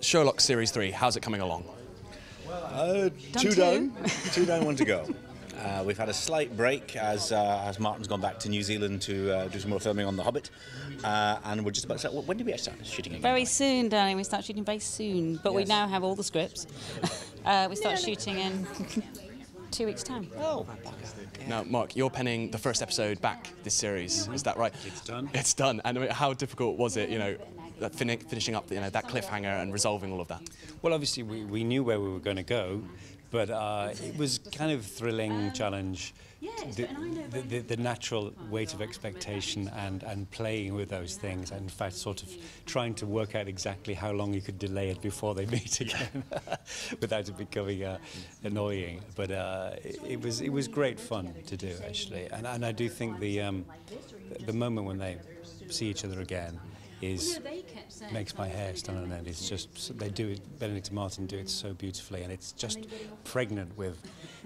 Sherlock Series 3, how's it coming along? Two down, one to go. We've had a slight break as Martin's gone back to New Zealand to do some more filming on The Hobbit, and we're just about to start. When do we start shooting again? Very soon, darling. We start shooting very soon, but yes. We now have all the scripts. We start shooting in 2 weeks' time. Oh, yeah. Now, Mark, you're penning the first episode back this series. Is that right? It's done. It's done. And I mean, how difficult was it? You know. Finishing up, you know, that cliffhanger and resolving all of that? Well, obviously we knew where we were going to go, but it was kind of thrilling challenge, the natural weight of expectation and playing with those things, and in fact sort of trying to work out exactly how long you could delay it before they meet again without it becoming annoying. But it was great fun to do, actually, and I do think the moment when they see each other again makes my hair stand on end. It's just, they do it, Benedict and Martin do it so beautifully, and it's just pregnant with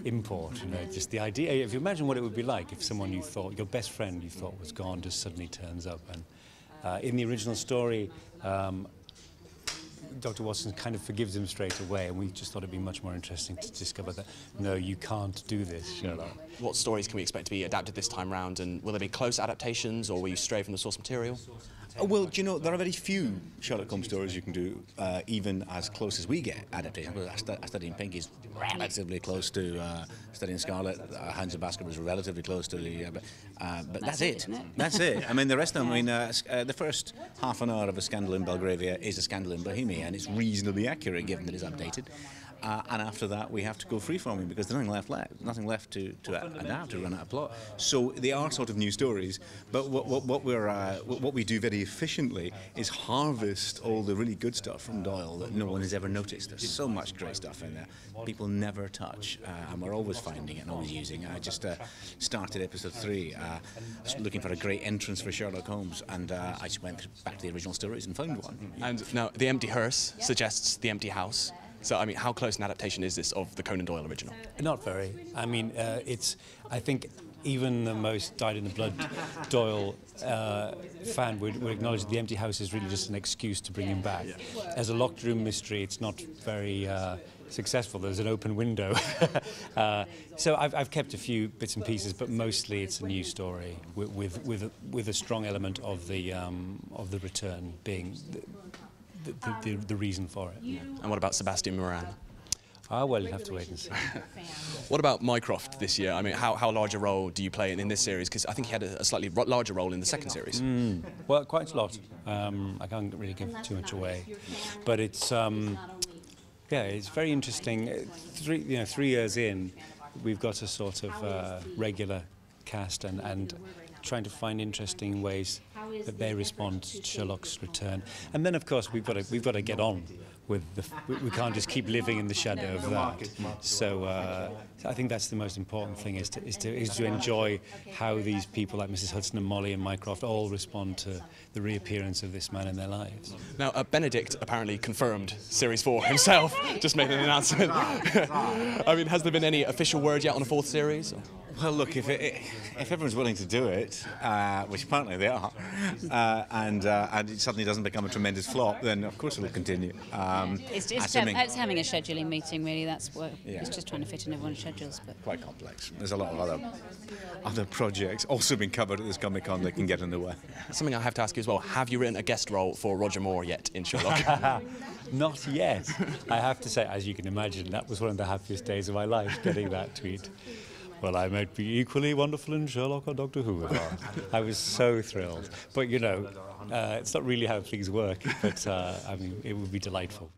import, you know, just the idea. If you imagine what it would be like if someone you thought, your best friend you thought was gone, just suddenly turns up. And in the original story, Dr. Watson kind of forgives him straight away, and we just thought it'd be much more interesting to discover that, no, you can't do this, Sherlock. What stories can we expect to be adapted this time round, and will there be close adaptations, or will you stray from the source material? Well, do you know, there are very few Sherlock Holmes stories you can do, even as close as we get adaptations. A Study in Pink is relatively close to A Study in Scarlet. Hounds of Baskervilles is relatively close to the... but that's it. I mean, the rest of them, I mean, the first half an hour of A Scandal in Belgravia is A Scandal in Bohemia, and it's reasonably accurate, given that it's updated. And after that, we have to go free-forming because there's nothing left to run out of plot. So they are sort of new stories, but what we do very efficiently is harvest all the really good stuff from Doyle that no one has ever noticed. There's so much great stuff in there people never touch, and we're always finding it and always using it. I just started episode 3 looking for a great entrance for Sherlock Holmes, and I just went back to the original stories and found one. And now The Empty Hearse suggests The Empty House. So, I mean, how close an adaptation is this of the Conan Doyle original? Not very. I mean, I think even the most dyed-in-the-blood Doyle fan would acknowledge that The Empty House is really just an excuse to bring him back. As a locked-room mystery, it's not very successful. There's an open window. So I've kept a few bits and pieces, but mostly it's a new story with a strong element of the return being... The reason for it. Yeah. And what about Sebastian Moran? Well, you'll have to wait and see. What about Mycroft this year? I mean, how large a role do you play in this series? Because I think he had a slightly larger role in the second series. Well, quite a lot. I can't really give too much away. But it's, yeah, it's very interesting. 3 years in, we've got a sort of regular cast and trying to find interesting ways that they respond to Sherlock's return, and then of course we've got to get on with we can't just keep living in the shadow of that. So I think that's the most important thing is to enjoy how these people like Mrs Hudson and Molly and Mycroft all respond to the reappearance of this man in their lives. Now Benedict apparently confirmed series 4 himself. Just made an announcement. I mean, has there been any official word yet on a 4th series? Well, look, if everyone's willing to do it, which apparently they are, and it suddenly doesn't become a tremendous flop, then of course it'll continue. It's having a scheduling meeting, really. That's what it's just trying to fit in everyone's schedules. But quite complex. There's a lot of other projects also being covered at this Comic-Con that can get in the way. Something I have to ask you as well: have you written a guest role for Roger Moore yet in Sherlock? Not yet. I have to say, as you can imagine, that was one of the happiest days of my life getting that tweet. Well, I might be equally wonderful in Sherlock or Doctor Who. I was so thrilled. But, you know, it's not really how things work, but, I mean, it would be delightful.